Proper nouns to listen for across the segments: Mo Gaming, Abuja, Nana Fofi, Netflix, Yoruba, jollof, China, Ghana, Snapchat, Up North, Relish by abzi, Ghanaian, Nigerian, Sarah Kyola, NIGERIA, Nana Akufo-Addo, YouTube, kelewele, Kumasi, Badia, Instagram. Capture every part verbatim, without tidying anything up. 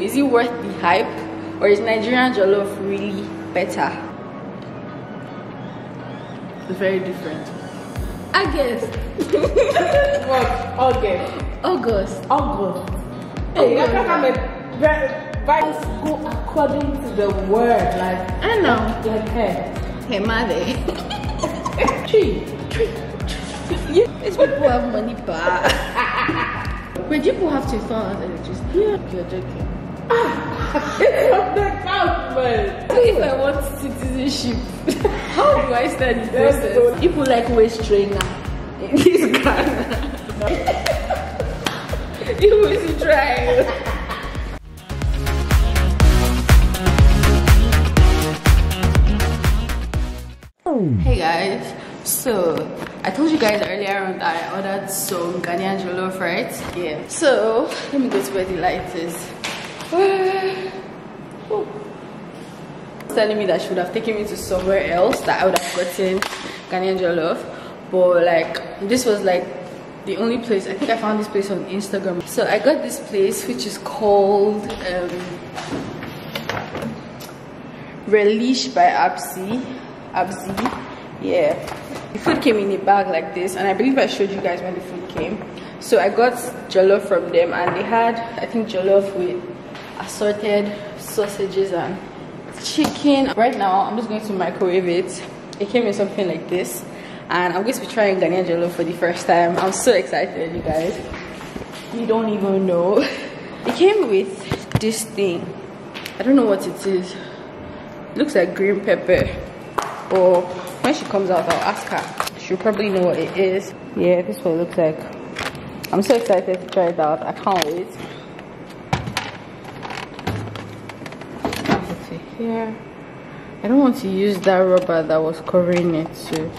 Is it worth the hype, or is Nigerian jollof really better? It's very different. I guess. What? August. August. August. Hey, August. I'm a go according to the word, like I know. Like hey, hey, mother. Tree, tree, tree. These people have money, but when people have to thought and it just yeah, you're joking. Ah, it's not that out, man. If I want citizenship, how do I start the process? So people like waist trainer in this Ghana. You will try. Hey guys, so I told you guys earlier on that I ordered some Ghanaian jollof, right? Yeah. So let me go to where the light is. Oh. Telling me that she would have taken me to somewhere else that I would have gotten Ghanaian jollof, but like this was like the only place. I think I found this place on Instagram. So I got this place which is called um, Relish by abzi abzi yeah. The food came in a bag like this, and I believe I showed you guys when the food came. So I got jollof from them, and they had I think jollof with assorted sausages and chicken. Right now I'm just going to microwave it. It came in something like this, and I'm going to be trying Ghanaian jollof for the first time. I'm so excited, you guys. You don't even know. It came with this thing. I don't know what it is. It looks like green pepper, or when she comes out I'll ask her. She'll probably know what it is. Yeah, this is what it looks like. I'm so excited to try it out. I can't wait. Yeah, I don't want to use that rubber that was covering it to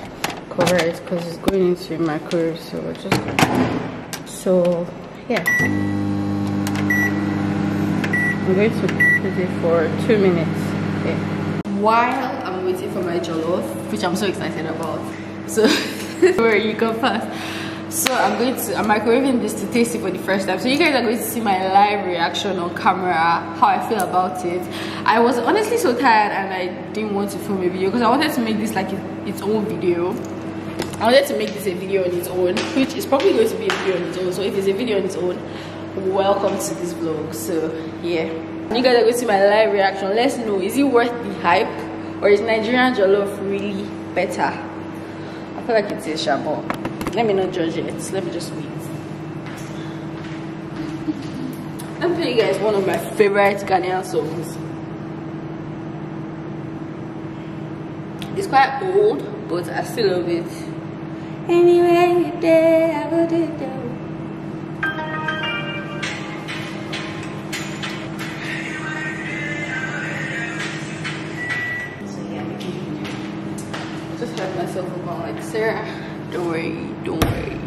cover it because it's going into my microwave, so we're just so yeah. I'm going to put it for two minutes. Okay. While I'm waiting for my jollof, which I'm so excited about, so where you go fast. So I'm going to I'm microwaving this to taste it for the first time. So you guys are going to see my live reaction on camera, how I feel about it. I was honestly so tired and I didn't want to film a video because I wanted to make this like its own video. I wanted to make this a video on its own, which is probably going to be a video on its own. So if it's a video on its own, welcome to this vlog. So yeah, you guys are going to see my live reaction. Let's know, is it worth the hype, or is Nigerian jollof really better? I feel like it's a shamble. Let me not judge it. Let me just wait. I'm telling you guys, one of my favorite Ghanaian songs. It's quite old, but I still love it. Anyway, you day, I would do. So yeah, we can do it. Just have myself about like Sarah. Don't worry, don't worry.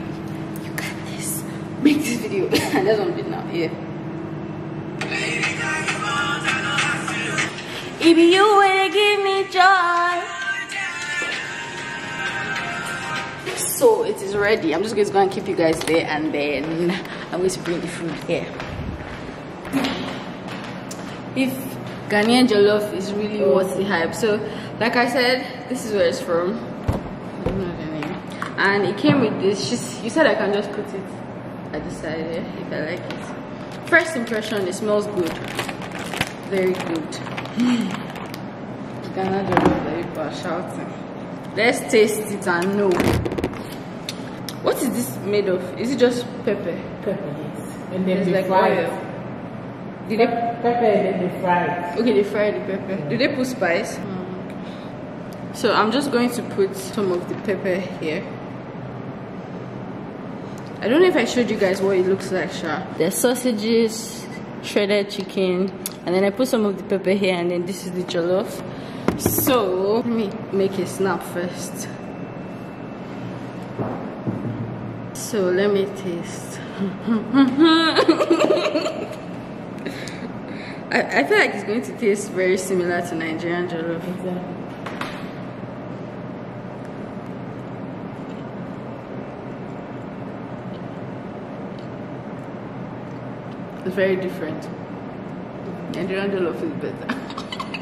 You got this. Make this video. That's what I'm doing now. Yeah. If you wanna give me joy. So it is ready. I'm just going to go and keep you guys there, and then I'm going to bring the food here. If Ghanaian jollof is really oh. worth the hype. So like I said, this is where it's from. And it came with this. She's, you said I can just put it. I decided if I like it. First impression, it smells good. Very good. Ghana jollof that people are shouting. Let's taste it and know. What is this made of? Is it just pepper? Pepper, yes. And then they fry it. Did they pepper and then they fry it? Okay, they fry the pepper. Mm. Do they put spice? Mm. So I'm just going to put some of the pepper here. I don't know if I showed you guys what it looks like, sha. There's sausages, shredded chicken, and then I put some of the pepper here, and then this is the jollof. So let me make a snap first. So let me taste. I, I feel like it's going to taste very similar to Nigerian jollof. Exactly. Very different. Nigerian jollof is better.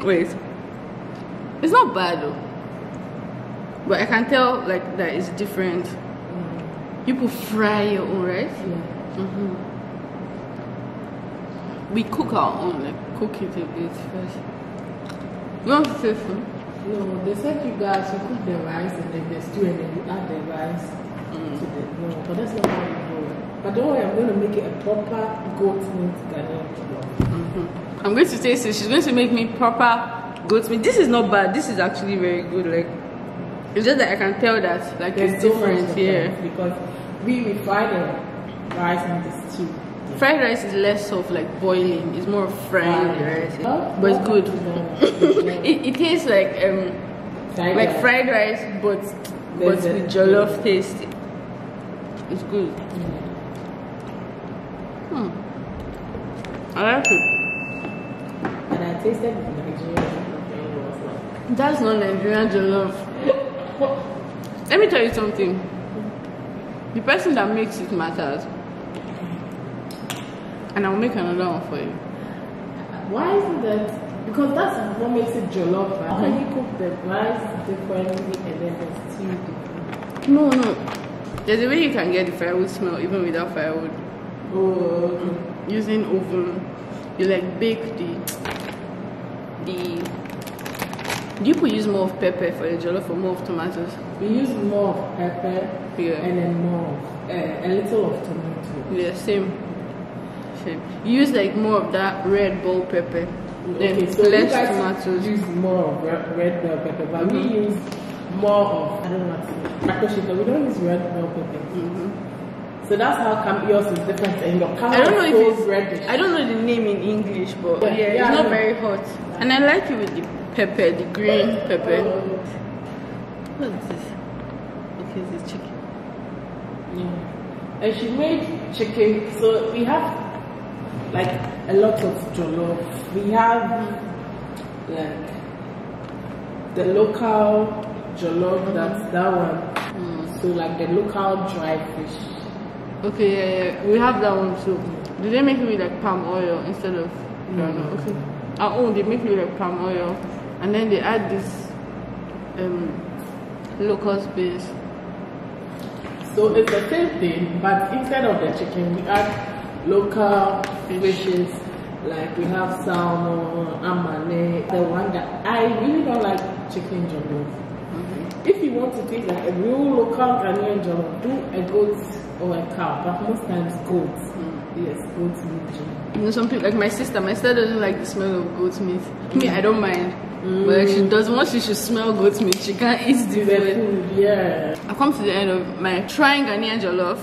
Wait, it's not bad though, but I can tell like that it's different. Mm. You could fry your own rice. Yeah. Mm-hmm. We cook our own, like cook it a bit first. You want to say something? No, they said you guys you cook the rice and then the stew and then you add the rice mm. to the no, but that's not how you do it. But don't worry, I'm going to make it a proper goat meat Ghanaian jollof. Mm-hmm. I'm going to taste it. She's going to make me proper goat meat. This is not bad. This is actually very good. Like, it's just that I can tell that like there's it's so different here because we we fry the rice and the stew. Fried rice is less of like boiling. It's more of frying the rice, but it's good. it, it tastes like um fried like rice. fried rice, but but with jollof taste. It's good. Mm. Hmm. I like it. And I tasted Nigerian. That's not Nigerian jollof. Let me tell you something. The person that makes it matters. And I'll make another one for you. Why is it that? Because that's what makes it jollof, right? How can you cook the rice differently and then the stew differently? No, no. There's a way you can get the firewood smell even without firewood. Oh. Mm-hmm. Using oven, you like bake the the. Do you could use more of pepper for the jollof or more of tomatoes? We use more of pepper, yeah. And then more of, uh, a little of tomato. Yeah, same. You use like more of that red bell pepper, then okay, so less tomatoes. Use more of red, red bell pepper, but mm -hmm. we use more of I don't know what to say, but we don't use red bell pepper. Mm -hmm. So that's how come yours is different. And your I don't know if it's reddish. I don't know the name in English, but yeah, yeah, yeah it's not very hot. Yeah. And I like it with the pepper, the green pepper. Oh. What is this? Okay, it's chicken. Yeah, and she made chicken, so we have. Like a lot of jollof, we have like the local jollof, mm-hmm. that's that one. Mm. So like the local dry fish. Okay, yeah, yeah, we have that one too. Do they make it with like palm oil instead of? No, no. Okay. Our own, they make it with like palm oil, and then they add this um locust base. So it's the same thing, but instead of the chicken, we add. Local fishes, like we have salmon, amane, the one that I really don't like chicken jollof. Mm-hmm. If you want to take like a real local Ghanaian jollof, do a goat or a cow, but most times goat. Mm-hmm. Yes, goat meat. You know, some people, like my sister, my sister doesn't like the smell of goat meat. Mm-hmm. Me, I don't mind, mm-hmm. but like she does, once she should smell goat meat, she can't eat the food. Yeah. I come to the end of my trying Ghanaian jollof,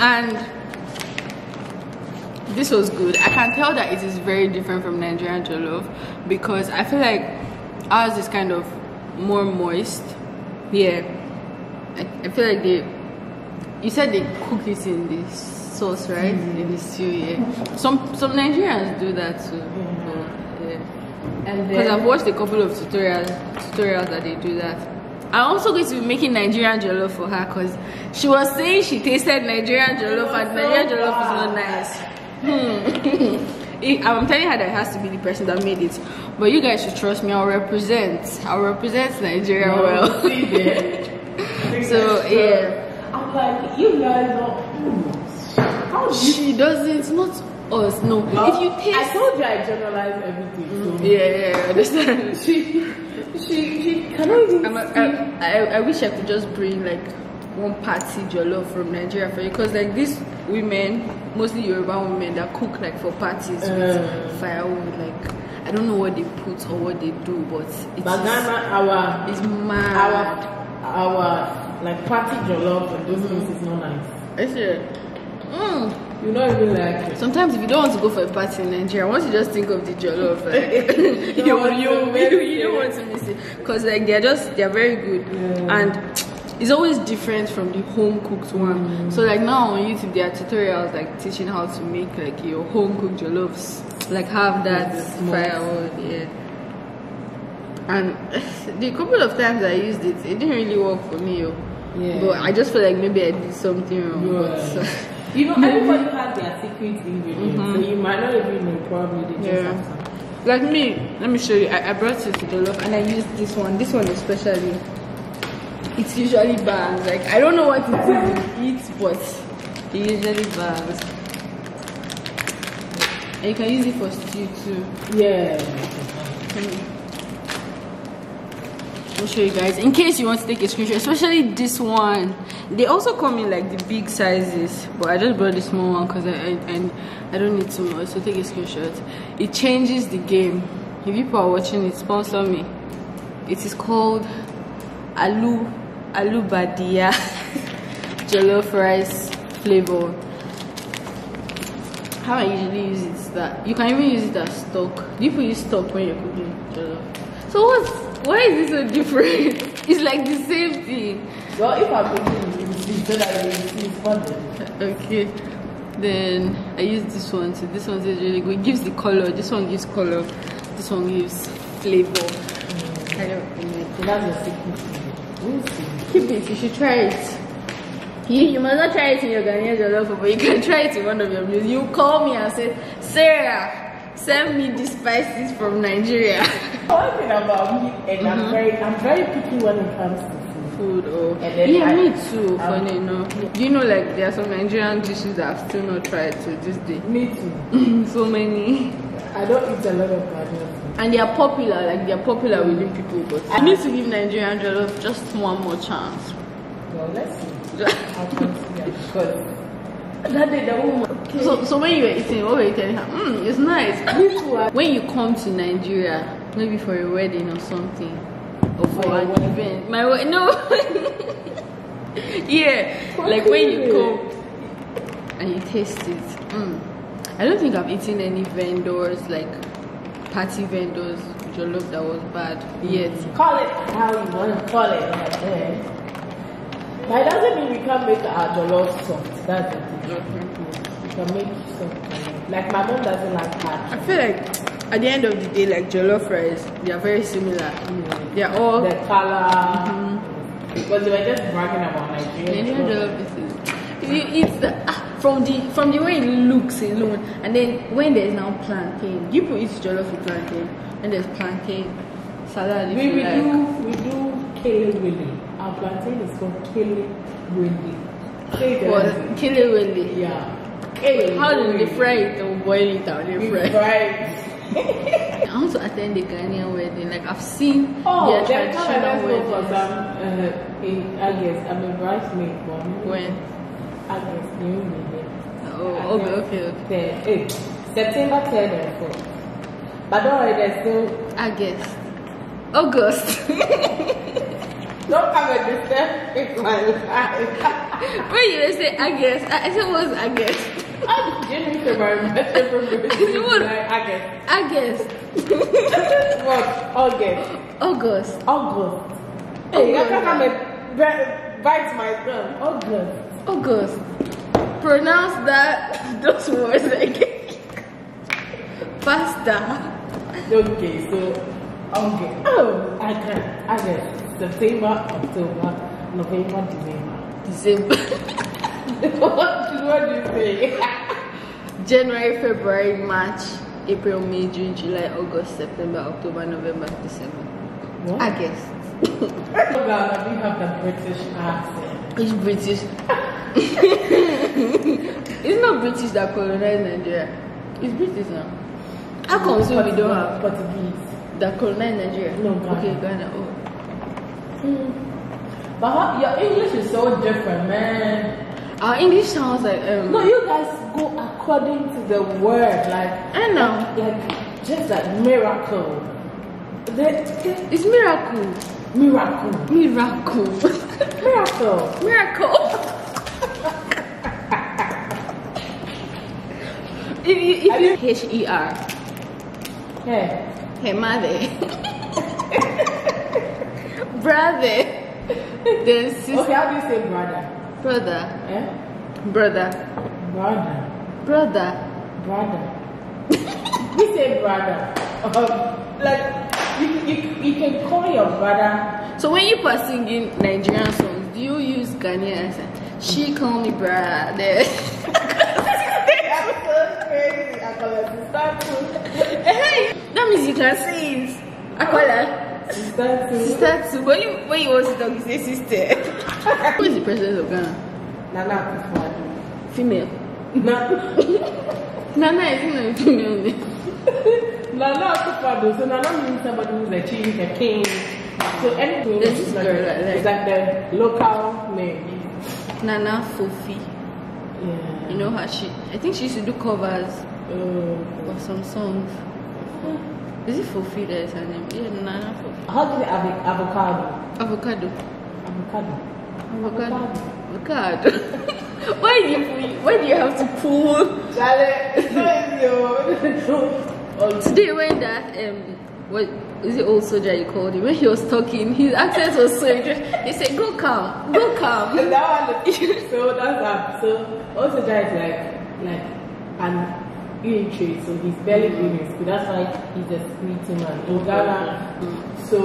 and this was good. I can tell that it is very different from Nigerian jollof because I feel like ours is kind of more moist. Yeah, I, I feel like they. You said they cook it in the sauce, right? Mm-hmm. In the stew, yeah. Some some Nigerians do that too. Mm-hmm. Yeah. And because I've watched a couple of tutorials tutorials that they do that. I'm also going to be making Nigerian jollof for her because she was saying she tasted Nigerian jollof and Nigerian jollof is not nice. Hmm. it, I'm telling her that it has to be the person that made it, but you guys should trust me. I'll represent. I'll represent Nigeria no, well. See so yeah. I'm like you guys are. How she doesn't. Not us. No. no. If you taste. I told you I generalize everything. Mm-hmm. So. Yeah, yeah, I understand. she, she, she cannot even. I'm a, I, I, I wish I could just bring like one party jollof from Nigeria for you, because like these women. Mostly Yoruba women that cook like for parties uh, with firewood, like I don't know what they put or what they do, but it's banana our it's mad. Our our like party jollof and those things is not nice. Is it? Mm. You don't even like it. Sometimes if you don't want to go for a party in Nigeria, once you just think of the jollof, like, you, you, want you, you, you don't want to miss it because like they're just they're very good yeah. and. It's always different from the home cooked one. Mm. So like now on YouTube there are tutorials like teaching how to make like your home cooked jollof. Like have that firewood, yeah. And the couple of times I used it, it didn't really work for me. Yeah. But I just feel like maybe I did something wrong. Yeah. So. You know, everybody has their secret ingredients, mm-hmm. so you might not even know probably they just yeah. have something. Like me, let me show you. I, I brought it to the loft and I used this one. This one especially. It's usually bangs. Like, I don't know what it is, but it usually bangs. And you can use it for stew too. Yeah. Mm. I'll show you guys. In case you want to take a screenshot, especially this one. They also come in like the big sizes, but I just brought the small one because I, I, I don't need too much. So take a screenshot. It changes the game. If people are watching it, sponsor me. It is called Alu Alu Badia Jollof Rice flavor. How I usually use it is that you can even use it as stock. People use stock when you're cooking jollof. So what's why is this so different? It's like the same thing. Well, if I'm cooking it's better than it's fun. Okay. Then I use this one. So this one is really good. It gives the color. This one gives color. This one gives flavor. Mm. I don't know. That's your secret. Keep it, you should try it. You, you must not try it in your Ghanaian jollof, but you can try it in one of your meals. You call me and say, Sarah, send me the spices from Nigeria. One thing about me, and I'm, mm-hmm. very, I'm very picky when it comes to food. food oh. Yeah, I, me too, funny enough. Yeah. Do you know, like, there are some Nigerian dishes that I've still not tried to this day? Me too. So many. I don't eat a lot of Ghanaian. And they are popular, like they are popular within people. But I need to give Nigerian jollof just one more chance. Well, let's see. I'll consider. Because that day, the woman. Okay. So, so when you were eating, what were you telling her? Mm, it's nice. When you come to Nigeria, maybe for a wedding or something, or for my an wedding. event, my we no. Yeah, what like when you come and you taste it. Mm. I don't think I've eaten any vendors like. Party vendors jollof that was bad. Yes. Call it how you want to call it. Yeah. But it doesn't mean we can't make our jollof soft. That's the thing. Mm-hmm. We can make it soft. Like my mom doesn't like that. I feel like at the end of the day, like jollof rice, they are very similar. Mm-hmm. They are all the color. Mm-hmm. But they were just bragging about Nigerian jollof. If you eat the From the from the way it looks alone, and then when there's now plantain, you put eat jollof with plantain, and there's plantain salad. We, we like. do we do kelewele. Our plantain is called kelewele. Kele well, kelewele. Yeah. Kele How do they fry it or boil it? Or they we fry. fry it. I want to attend the Ghanaian wedding. Like I've seen oh, their traditional weddings. Oh, there's some in August. I'm a bridesmaid. One. When? August, new year. Oh, okay, okay, okay. Hey, September third and fourth. But don't worry, there's still August. August. Don't come and disturb with my life. Wait, you say August? I said what's August? I didn't remember my favorite August. August. What? August. August. August. Hey, you gotta come and bite my tongue. August. August. Pronounce that those words again. Pasta. Okay, so okay. Oh, I can. I can. September, October, November, December. December. What do you say? January, February, March, April, May, June, July, August, September, October, November, December. What? I guess. I do have the British accent. It's British. It's not British that colonized Nigeria. It's British now. How come so we don't have Portuguese that colonized Nigeria? No, Ghana. Okay, Ghana. Oh. Mm. But how, your English is so different, man. Our English sounds like um. No, you guys go according to the word, like I know, like, like just like miracle. The, the, it's miracle, miracle, miracle, miracle, miracle. If you, if you H E R. Hey. Hey, mother. Brother. Then sister. Okay, how do you say brother? Brother. Eh? Brother. Brother. Brother. Brother. We say brother. Um, like, you, you, you can call your brother. So when you are singing Nigerian songs, do you use Ghanaian accent? She call me brother. Hey, is, you can see it. I call her sister too. Sister too. When you when you want to talk, you say sister. Who is the president of Ghana? Nana Akufo-Addo. Female. Nana. Nana is not a female name. Nana Akufo-Addo. So Nana means somebody who's a chief, a king. So anything is like, like, like the local name. Nana Fofi. Yeah. You know her. She. I think she used to do covers uh, of some songs. Uh, Is it Fofi that is her name? Yeah, Nana Fofi. How do you av avocado? Avocado. Avocado. Avocado. Avocado. Avocado. Why do you why do you have to pull? Charlie, today when that um what is it old soldier you called him, when he was talking, his accent was so interesting. He said, "Go calm, go calm." So that's that. So old soldier is like like and. Trade, so he's barely doing it, so that's why he's a sweetie man in Ghana. Mm. So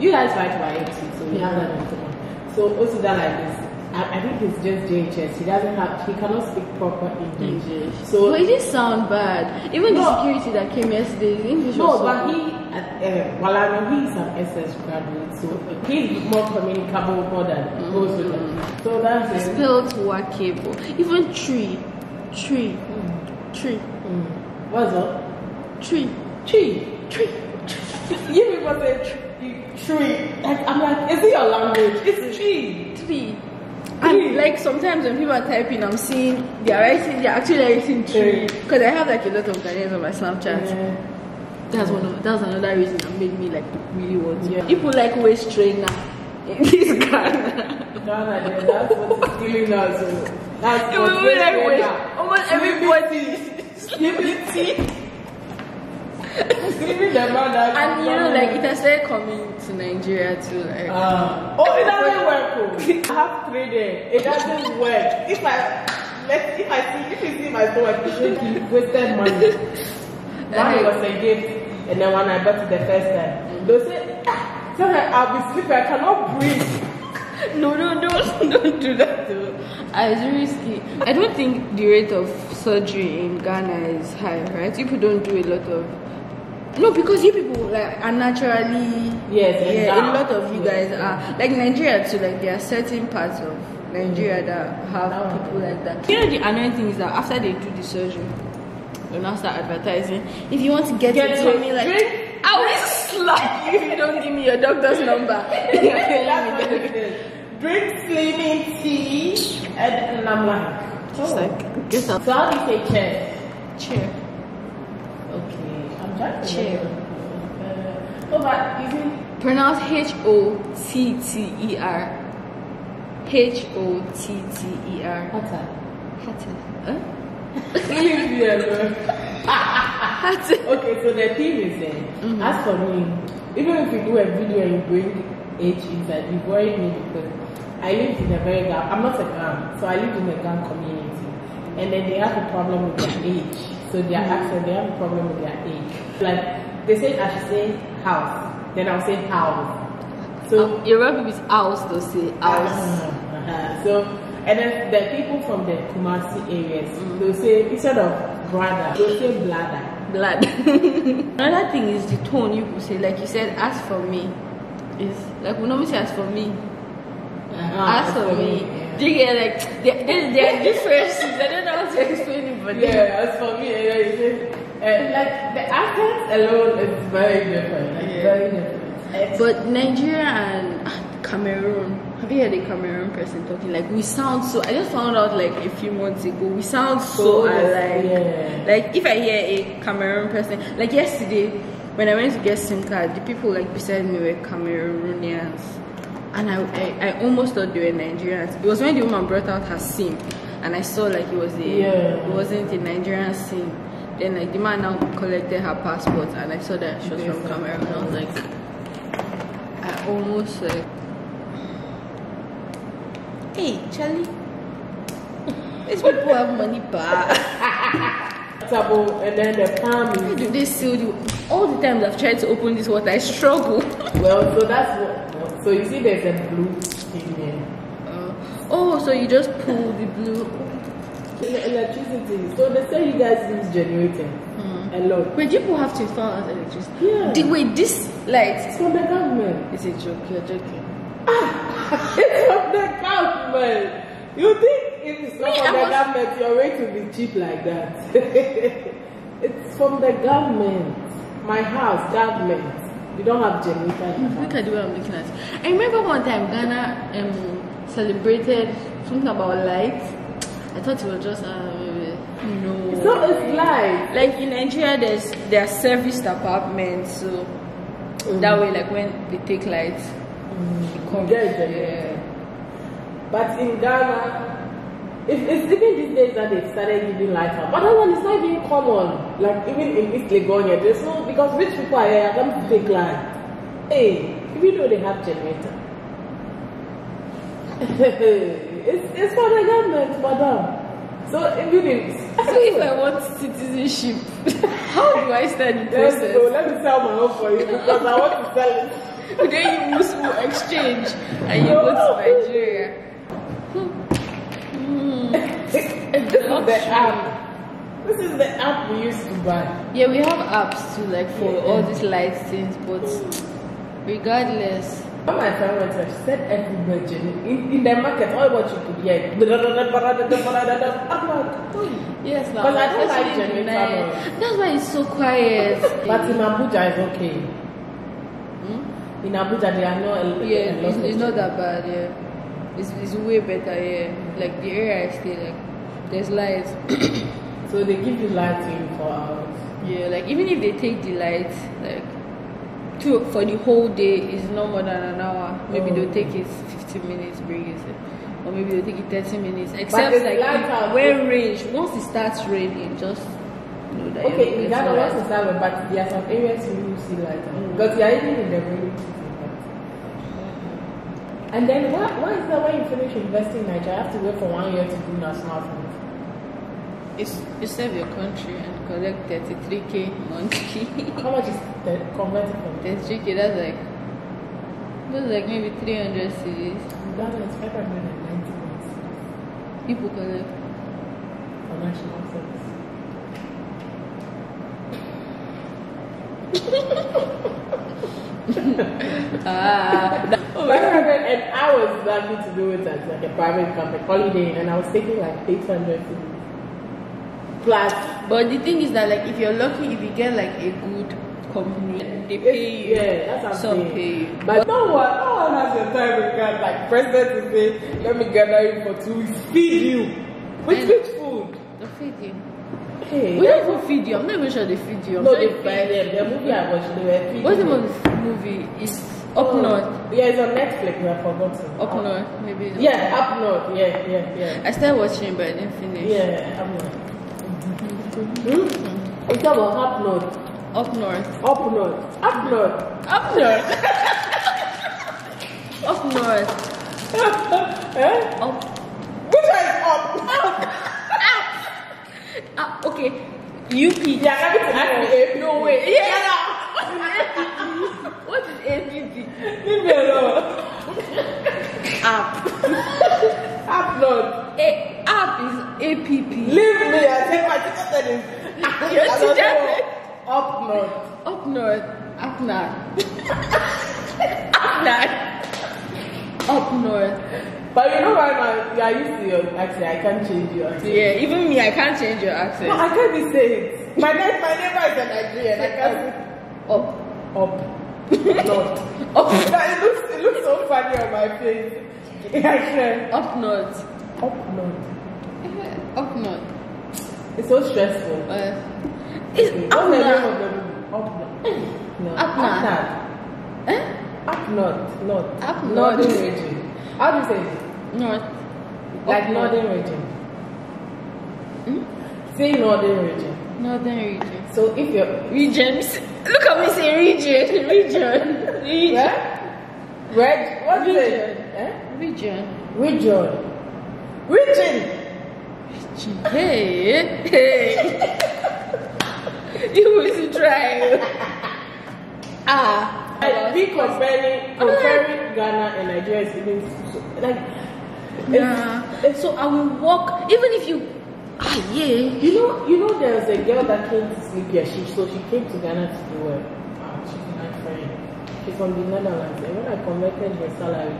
you guys fight for him, so you yeah. have that. So also that like this, I, I think he's just J H S. He doesn't have, he cannot speak proper English. English. So but it didn't sound bad. Even no, the security that came yesterday, his English no, was so but he, uh, well I mean he's an S S graduate, so he's more communicable than mm. most of them. So that's it. Spelled workable. Even tree, tree, mm. tree. Mm. What's up? Tree. Tree. Tree. You people say tree. Tree. Like, I'm like, is it your language? It's tree. Tree. And like sometimes when people are typing, I'm seeing they're writing, they're actually writing tree. Because I have like a lot of Ghanaians on my Snapchat. Yeah. That's one of that's another reason that made me like really want to. Yeah. People like waist trainer in this Ghana. Ghana, yeah, that's what's killing us. So that's what we like waist. Almost everybody. Sleepy. Sleepy the mother. And you know, like, it has started coming to Nigeria too. Like, uh, oh, it doesn't work. I have three days. It doesn't work. If I let, if I see, if you see my phone, I think wasted money. That was a gift, and then when I got to the first time, they say, ah, tell her I'll be sleeping. I cannot breathe. No, no, don't, don't do that though. Ah, it's risky. I don't think the rate of surgery in Ghana is high, right? People don't do a lot of. No, because you people like are naturally. Yes, yeah. Exactly. A lot of you guys are like Nigeria too. Like there are certain parts of Nigeria mm-hmm. that have oh. people like that. You know the annoying thing is that after they do the surgery, they now start advertising. If you want to get, get it, me like. Drink. I will slap you if you don't give me your doctor's number. Drink sleeping tea and, and I'm like, just oh. like, get up. So how do you say chair? Chair. Okay, I'm trying to chair. Uh, oh, but you can pronounce H O T T E R. H O T T E R. Hatter. Hatter. Huh? Okay, so the thing is then, mm-hmm. as for me, even if you do a video and you bring H inside, you worry me because I live in a very gang, I'm not a gang, so I live in a gang community. And then they have a problem with their age. So their mm-hmm. accent, they have a problem with their age. Like, they say I should say house, then I'll say house. So um, Europe is house, they'll say house. Uh-huh, uh-huh. So, and then the people from the Kumasi areas, mm-hmm. they'll say, instead of brother, they'll say bladder. Blood. Another thing is the tone you could say, like you said, as for me, is like we normally say as for me, uh-huh, as, as for me. me yeah. They get like they they, they are different. I don't know how to explain it, but yeah, as for me, yeah, you say, uh, like the accent alone is very different, like, yeah. very different. But Nigeria and Cameroon. Have you heard a Cameroon person talking? Like we sound so. I just found out like a few months ago. We sound so, so alike. Yeah. Like if I hear a Cameroon person, like yesterday when I went to get SIM card, the people like beside me were Cameroonians, and I I, I almost thought they were Nigerians. It was when the woman brought out her SIM, and I saw like it was a yeah. it wasn't a Nigerian SIM. Then like the man now collected her passport, and I saw that she was from Cameroon. And I was like, I almost like. Hey, Charlie. These people have money back. And then the family. Why do they still do? All the times I've tried to open this water, I struggle. Well, so that's what. So you see, there's a blue in there. Uh, oh, so you just pull the blue. The electricity. So they say you guys use generator. Mm. A lot. Wait, people have to install us electricity. Yeah. The way this light. From the government. It's a joke. You're joking. Ah, it's from the government. You think if it's not Me, from I the was... government, your rate will be cheap like that? It's from the government. My house, government. We don't have generator. Look at what I'm looking at. I remember one time Ghana um, celebrated something about lights. I thought it was just uh, no. It's not as light. Like in Nigeria, there's there are serviced apartments, so mm. that way, like when they take lights, mm. it comes. Yeah, yeah. But in Ghana, it, it's even these days that they started giving lights up. But that one is not even common. Like even in East Legonia, there's no, because rich people are here, come to take light. Hey, even though they have generator. it's it's for the government, madam. So, even if, so if I want citizenship, how do I start the process? Yes, so let me sell my own for you because I want to sell it. Then you must exchange and you go to Nigeria. Mm. This is the app. This is the app we used to buy. Yeah, we have apps too, like for yeah. all these light things, but mm. regardless. When my friend went there, she said every virgin in, in the market, all what you could hear. Yes, now. But I don't like generator. Nice. That's why it's so quiet. But in Abuja, it's okay. Hmm? In Abuja, they are not a yeah, lot it's, it's not that bad, yeah. It's, it's way better, yeah. Like the area I stay, like, there's lights. So they give the light to you for hours. Yeah, like even if they take the light, like, To, for the whole day is no more than an hour. Maybe oh. they'll take it fifteen minutes, bring it, or maybe they'll take it thirty minutes. Except like lighter, when range, once it starts raining, just you know that. Okay, in Ghana, once it starts, but there are some areas you will see lighter mm. because you are even in the rain. And then what? What is that? When you finish investing in Nigeria, you have to wait for one year to do national fund. It's, you serve your country and collect thirty-three K monthly. How much is that converted from? thirty-three K, that's like, that's like maybe three hundred cedis. That one is five hundred ninety cedis. People collect for national service. ah, that, oh, and I was lucky to do it at like a private company holiday, and I was taking like eight hundred cedis. Plus, but the thing is that like if you're lucky, if you get like a good company, they pay you. Yeah, that's some pay. But no one, no one has your time because like president is saying, let me gather you for two weeks, feed you. With which food? They feed you. Hey, we don't even feed you. I'm not even sure they feed you. I'm no, they buy them. The movie I watched, they were feeding. What's the most movie? It's Up oh. North. Yeah, it's on Netflix. We have forgotten. Up North, maybe. Yeah, know. Up North. Yeah, yeah, yeah. I started watching, but I didn't finish. Yeah, Up North. Mm-hmm. It's about up north. Up north. Up north. Up north. Up north. Up north. Eh? Up. Which one is up? Up. Up. Up. Okay. U P. Yeah, that is A P. No way. Yeah. What is A P P? Leave me alone. Up. Up north. A. App is app. Leave me. I take my ticket in. Your teacher. Up north. Up north. Up north. Up north. Up north. But you know why? You are used to your accent. I can't change your accent. Yeah, even me, I can't change your accent. No, I can't be saying it. My name, my neighbor is an Nigerian. I can't. Up. Up. North. Up. It looks, it looks so funny on my face. Yeah, up north. Up north. Up north. It's so stressful. Uh, it's okay. Up north. Up north. Up north. Eh? Up north. North. Up north. Northern region. How do you say it? North. Like northern region. Hmm? Say northern region. Northern region. So if you're regions, look at me say region. Region. Region. Where? Where? What region? Eh? Region. Region. Region. Hey, hey! You was trying. Ah, like we comparing, comparing Ghana and Nigeria is even so, like. Nah. It's, it's, so I will walk, even if you Ah, yeah. You know, you know, there was a girl that came to sleep here. She so she came to Ghana to do work. Ah, she's my friend. She's from the Netherlands. And when I converted her salary,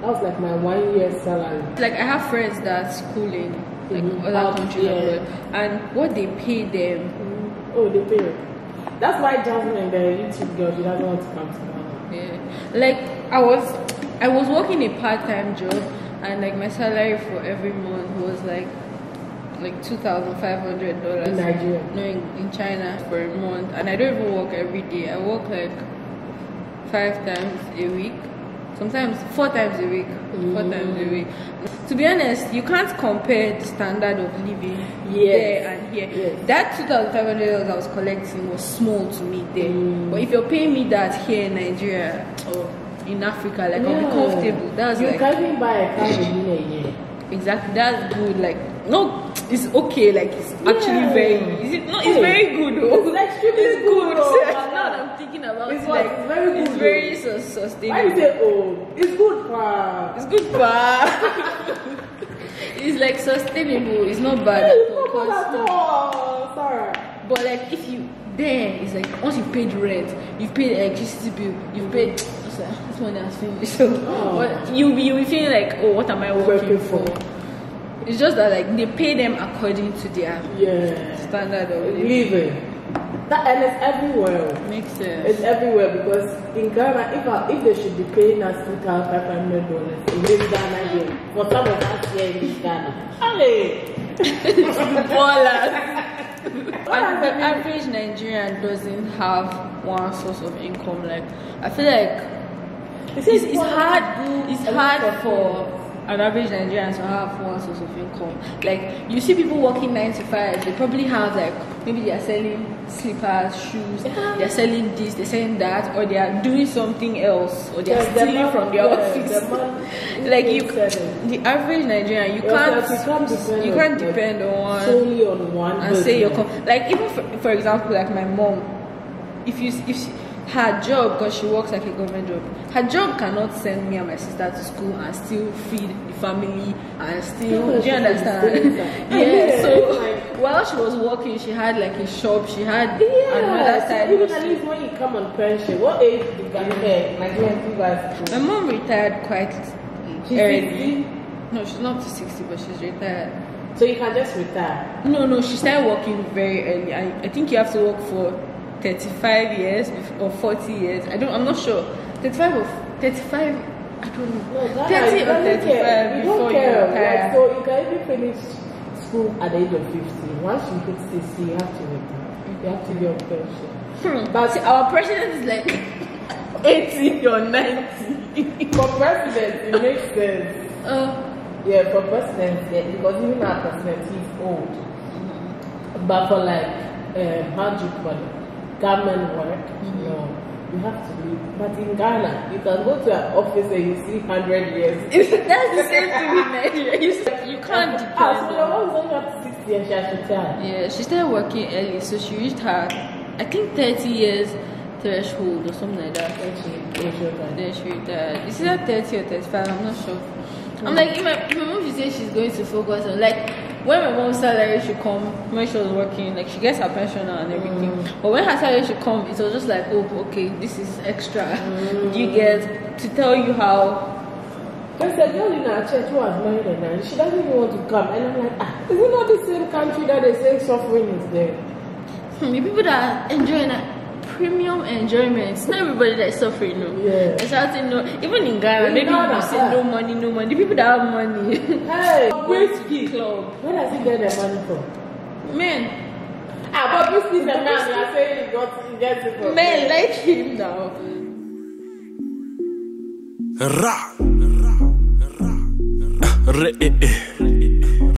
that was like my one year salary. Like I have friends that are schooling, like mm-hmm. other ah, countries, yeah. and what they pay them. Mm-hmm. Oh, they pay. That's why Jasmine, the YouTube girl, she doesn't want to come to Ghana. Yeah. Like I was, I was working a part-time job, and like my salary for every month was like. like two thousand five hundred dollars in Nigeria, no, in, in China for a month, and I don't even work every day. I work like five times a week, sometimes four times a week, mm. four times a week. To be honest, you can't compare the standard of living yes. there and here. Yes. That two thousand five hundred dollars I was collecting was small to me there, mm. but if you're paying me that here in Nigeria or in Africa, like no. I'll be comfortable. That's you like, can't even buy a car in a year. Exactly, that's good. Like no, it's okay. Like it's yeah. actually very. Is it no? It's hey. very good. Though. It's extremely it's good. Though, so now that I'm thinking about it's it, like it's very good. It's very su sustainable. Why you say oh? It's good for. It's good for. It's like sustainable. It's not bad at all. It's not bad at all. Sorry. But like if you there, it's like once you paid rent, you paid electricity bill, you paid. This one has finished. So oh. you you will feel like oh, what am I working, working for? for? It's just that like they pay them according to their yeah. standard of living. That and it's everywhere. Makes sense. It's everywhere because in Ghana, if I, if they should be paying us two thousand five hundred dollars in this Ghana here, for some of us here in Ghana, hey, ballers. And the average Nigerian doesn't have one source of income. Like I feel like. It's, it's hard. It's hard for an average Nigerian to have one source of income. Like you see people working nine to five, they probably have like maybe they are selling slippers, shoes. Yeah. They are selling this, they are selling that, or they are doing something else, or they are yeah, stealing from their office. Yeah, like you, seven. the average Nigerian, you can't, you can't depend, you can't on, depend on one solely on one and person. say you're like even for, for example like my mom, if you if. She, her job, because she works like a government job, her job cannot send me and my sister to school and still feed the family and still, do you understand? yeah, yeah, so like, while she was working, she had like a shop, she had yeah, another side. Even at least when you come on pension, what age do you get? Like, when you guys My mom retired quite she's early. sixty? No, she's not up to sixty, but she's retired. So you can just retire? No, no, she started working very early. I, I think you have to work for thirty-five years or forty years. I don't. I'm not sure. Thirty-five or thirty-five. I don't know. No, Thirty or thirty-five before you retire. Like, so you can even finish school at the age of fifty. Once you hit sixty, you have to retire. You have to be on pension. Hmm. But see, our president is like eighty or ninety. For president, it makes sense. Uh, yeah, for president, yeah, because even our president is old. Mm-hmm. But for like, um, how do you call it? Government work, mm-hmm. no, you have to leave. But in Ghana, you can go to an office and you see hundred years. That's the same thing in Nigeria. You, you can't depend. Ah, so my mom was up to sixty years, she should retire. Yeah, she started working early, so she reached her, I think, thirty years threshold or something like that. Then she retired. Is it that thirty or thirty-five? I'm not sure. Mm-hmm. I'm like, if my, if my mom should say she's going to focus on like. When my mom's salary should come, when she was working, like she gets her pension and everything. Mm. But when her salary should come, it was just like, oh, okay, this is extra. Mm. You get to tell you how. There's a girl in our church who was married and now she doesn't even want to come. And I'm like, ah, is it not the same country that they say suffering is there? Hmm, the people that are enjoying that premium enjoyment, it's not everybody that's suffering, no. Yeah. It's actually no. Even in Ghana, maybe people say no money, no money. The people that have money. Hey. Whiskey club. Where does he get the money from? Men. Ah, but this is the man that saying he got he gets it from. Men like him now. Ra. Ra. Ra. Ra.